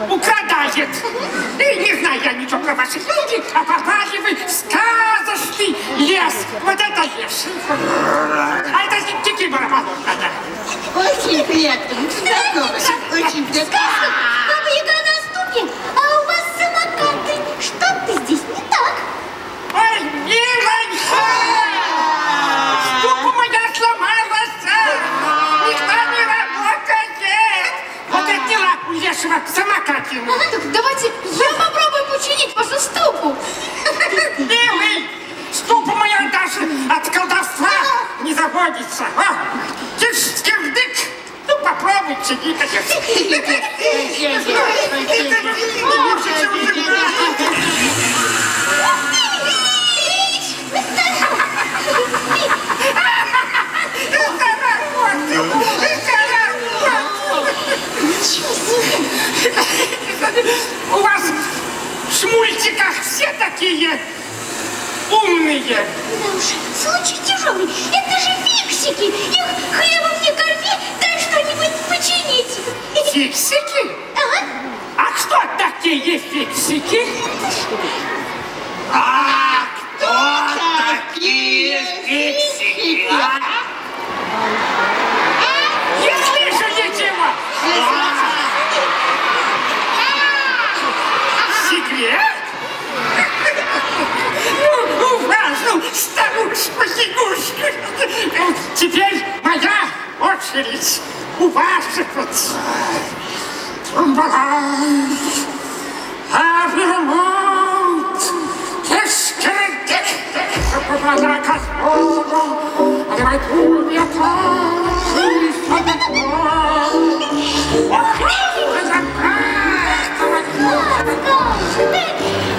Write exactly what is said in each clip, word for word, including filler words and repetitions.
Угадает. И не знаю я ничего про ваши книги, а попали вы в сказочный лес. Вот это лес. А это дикий барабан. Очень приятно. Здорово. Очень приятно. Баба Яга на ступе, а у вас самокаты. Что-то здесь не так. Ой, Миронька! Самокат ему. Ага, так давайте я попробую починить вашу ступу. Белый, ступа моя даже от колдовства не заводится. О, тиш, кирдык. Ну попробуйте, не у вас в мультиках все такие умные. Да уж, случай тяжелый. Это же фиксики. Их хлебом не корми, дай что-нибудь починить. Фиксики? Ага. А кто такие фиксики? А кто такие фиксики? Не слышу ничего. Ну, важно, старушка-снегушка. Теперь моя очередь уваживаться. Авиамонт, эскердек, попадакасболом, рваду металл, фотокол. Охрана закратова.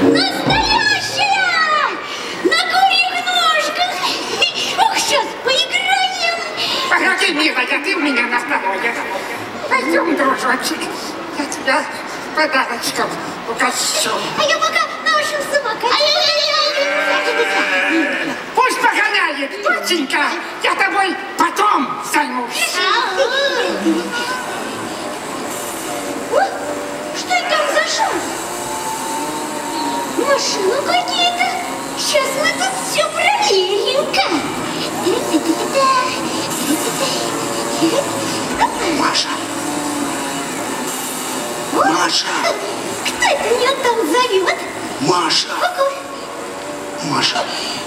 Настоящая! На курьих ножках! Ох, сейчас поиграем! Погоди, милая, ты у меня на здоровье. Пойдем, дружочек, я тебя подарочком угощу. А я пока на вашем самокате. Пусть погоняет, доченька, я тобой потом займусь. Что это там за шум? Машину какие-то. Сейчас мы тут все проверим-ка. Маша. Маша. Кто это меня там зовет? Маша. Какой? Маша,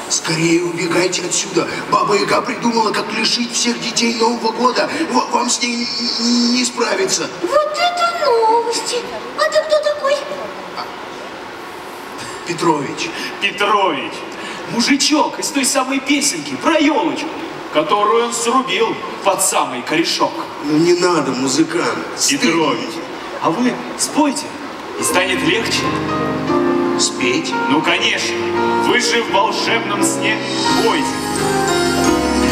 скорее убегайте отсюда. Баба Яга придумала, как лишить всех детей Нового года. Вам с ней не справиться. Вот это новости. А ты кто такой? Петрович. Петрович. Мужичок из той самой песенки про елочку, которую он срубил под самый корешок. Ну не надо, музыкант. Петрович. А вы спойте, и станет легче. Спеть? Ну конечно. Вы же в волшебном сне пойте.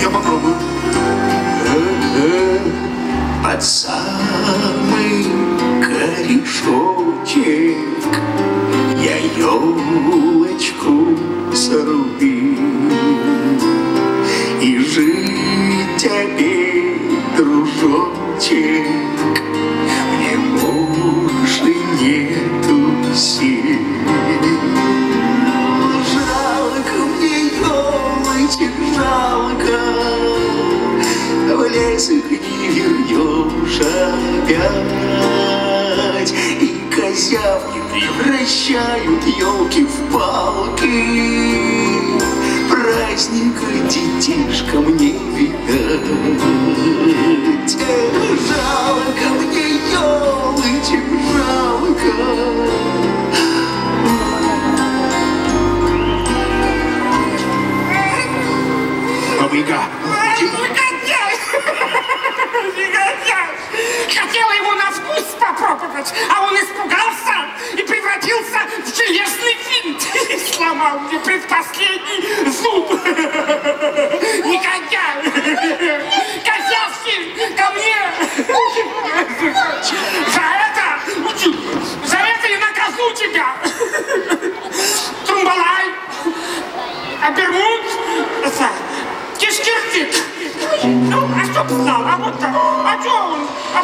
Я попробую. Под самый корешочек я елочку срубил, и жить тебе, дружочек, мне больше нету сил. Жалко мне елочек, жалко, в лес их не вернешь опять, и козявки превращают елки в палки, праздника детишкам не видать. Жалко мне елочек, жалко. Баба Яга! Хотела его на вкус попробовать, а он испугался и превратился в железный винт. И сломал мне предпоследний зуб. Негодяй! Козявки, ко мне! За это, за это я наказну тебя! Трумбалай, обермут, кишкиртик. Ну, а что писал? А вот, а что он? А